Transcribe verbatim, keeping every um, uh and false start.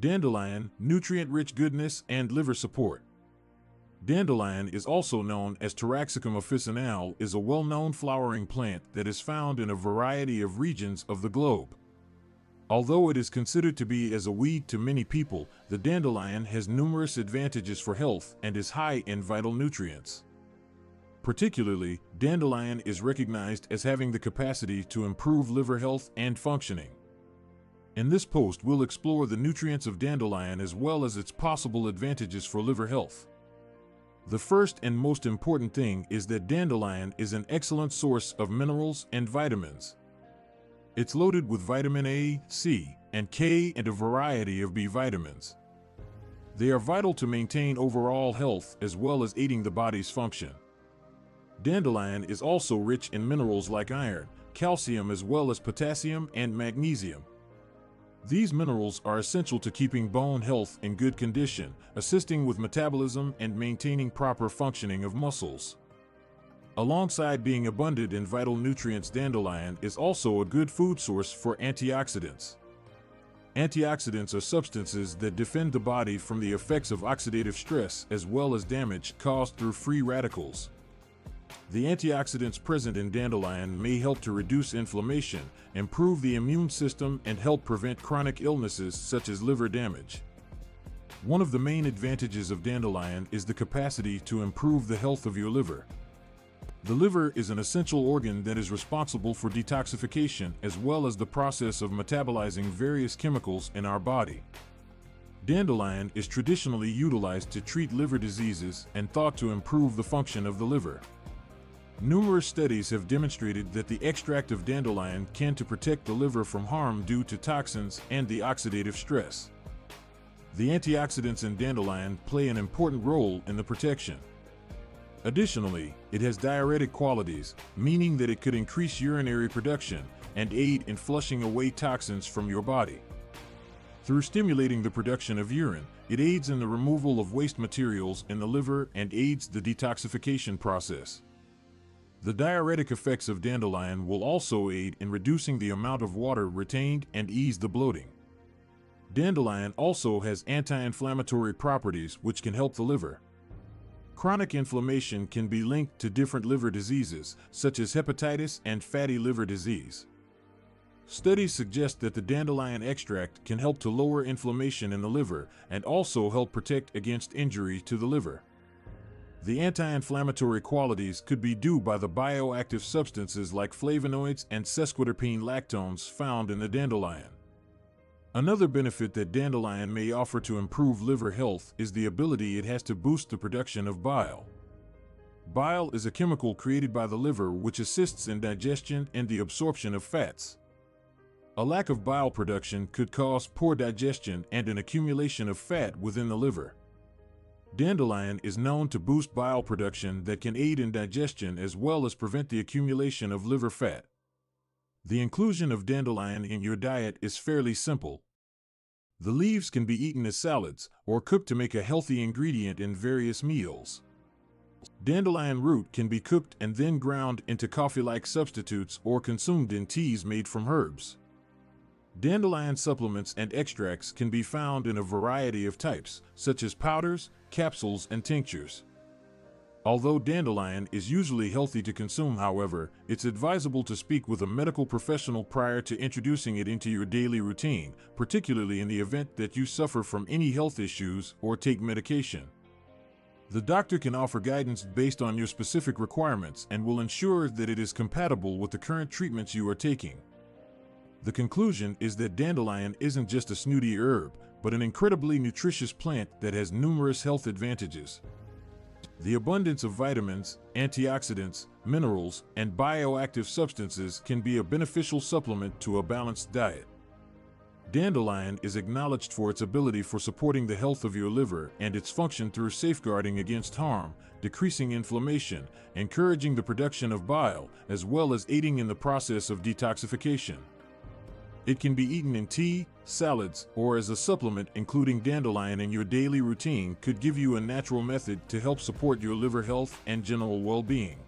dandelion, nutrient-rich goodness, and liver support. Dandelion is also known as Taraxacum officinale, is a well-known flowering plant that is found in a variety of regions of the globe. Although it is considered to be as a weed to many people, the dandelion has numerous advantages for health and is high in vital nutrients. Particularly, dandelion is recognized as having the capacity to improve liver health and functioning. In this post, we'll explore the nutrients of dandelion as well as its possible advantages for liver health. The first and most important thing is that dandelion is an excellent source of minerals and vitamins. It's loaded with vitamin A, C, and K and a variety of B vitamins. They are vital to maintain overall health as well as aiding the body's function. Dandelion is also rich in minerals like iron, calcium, as well as potassium and magnesium. These minerals are essential to keeping bone health in good condition, assisting with metabolism and maintaining proper functioning of muscles. Alongside being abundant in vital nutrients, dandelion is also a good food source for antioxidants. Antioxidants are substances that defend the body from the effects of oxidative stress as well as damage caused through free radicals. The antioxidants present in dandelion may help to reduce inflammation, improve the immune system, and help prevent chronic illnesses such as liver damage. One of the main advantages of dandelion is the capacity to improve the health of your liver. The liver is an essential organ that is responsible for detoxification as well as the process of metabolizing various chemicals in our body. Dandelion is traditionally utilized to treat liver diseases and thought to improve the function of the liver. Numerous studies have demonstrated that the extract of dandelion can to protect the liver from harm due to toxins and the oxidative stress. The antioxidants in dandelion play an important role in the protection. Additionally, it has diuretic qualities, meaning that it could increase urinary production and aid in flushing away toxins from your body. Through stimulating the production of urine, it aids in the removal of waste materials in the liver and aids the detoxification process. The diuretic effects of dandelion will also aid in reducing the amount of water retained and ease the bloating. Dandelion also has anti-inflammatory properties which can help the liver. Chronic inflammation can be linked to different liver diseases, such as hepatitis and fatty liver disease. Studies suggest that the dandelion extract can help to lower inflammation in the liver and also help protect against injury to the liver. The anti-inflammatory qualities could be due by the bioactive substances like flavonoids and sesquiterpene lactones found in the dandelion. Another benefit that dandelion may offer to improve liver health is the ability it has to boost the production of bile. Bile is a chemical created by the liver which assists in digestion and the absorption of fats. A lack of bile production could cause poor digestion and an accumulation of fat within the liver. Dandelion is known to boost bile production that can aid in digestion as well as prevent the accumulation of liver fat. The inclusion of dandelion in your diet is fairly simple. The leaves can be eaten as salads or cooked to make a healthy ingredient in various meals. Dandelion root can be cooked and then ground into coffee-like substitutes or consumed in teas made from herbs. Dandelion supplements and extracts can be found in a variety of types, such as powders, capsules, and tinctures. Although dandelion is usually healthy to consume, however, it's advisable to speak with a medical professional prior to introducing it into your daily routine, particularly in the event that you suffer from any health issues or take medication. The doctor can offer guidance based on your specific requirements and will ensure that it is compatible with the current treatments you are taking. The conclusion is that dandelion isn't just a snooty herb, but an incredibly nutritious plant that has numerous health advantages. The abundance of vitamins, antioxidants, minerals, and bioactive substances can be a beneficial supplement to a balanced diet. Dandelion is acknowledged for its ability for supporting the health of your liver and its function through safeguarding against harm, decreasing inflammation, encouraging the production of bile, as well as aiding in the process of detoxification. It can be eaten in tea, salads, or as a supplement. Including dandelion in your daily routine could give you a natural method to help support your liver health and general well-being.